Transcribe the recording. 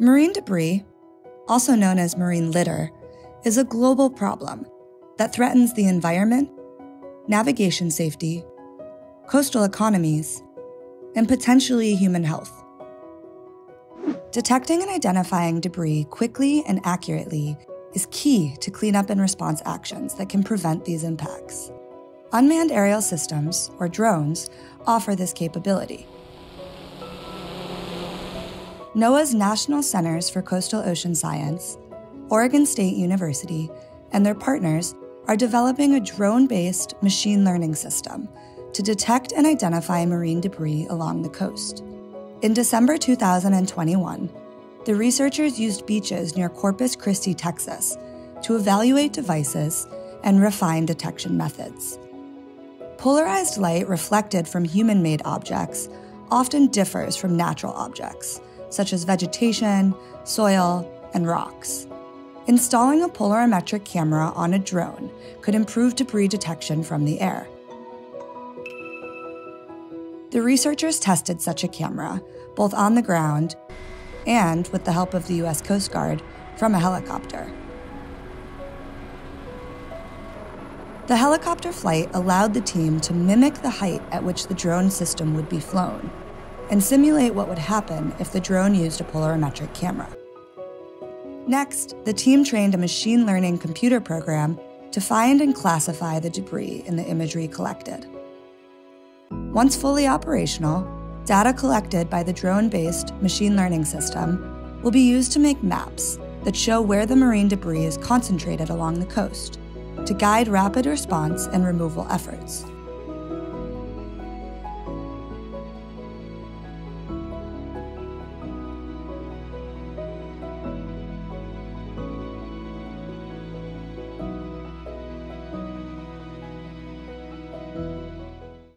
Marine debris, also known as marine litter, is a global problem that threatens the environment, navigation safety, coastal economies, and potentially human health. Detecting and identifying debris quickly and accurately is key to cleanup and response actions that can prevent these impacts. Unmanned aerial systems, or drones, offer this capability. NOAA's National Centers for Coastal Ocean Science, Oregon State University, and their partners are developing a drone-based machine learning system to detect and identify marine debris along the coast. In December 2021, the researchers used beaches near Corpus Christi, Texas, to evaluate devices and refine detection methods. Polarized light reflected from human-made objects often differs from natural objects, such as vegetation, soil, and rocks. Installing a polarimetric camera on a drone could improve debris detection from the air. The researchers tested such a camera, both on the ground and, with the help of the U.S. Coast Guard, from a helicopter. The helicopter flight allowed the team to mimic the height at which the drone system would be flown and simulate what would happen if the drone used a polarimetric camera. Next, the team trained a machine learning computer program to find and classify the debris in the imagery collected. Once fully operational, data collected by the drone-based machine learning system will be used to make maps that show where the marine debris is concentrated along the coast to guide rapid response and removal efforts.